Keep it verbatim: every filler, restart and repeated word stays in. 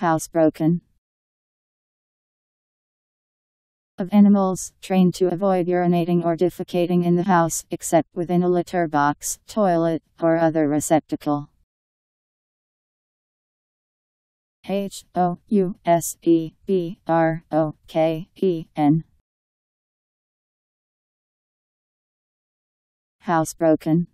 housebroken. Of animals trained to avoid urinating or defecating in the house except within a litter box, toilet, or other receptacle. H O U S E B R O K E N. Housebroken.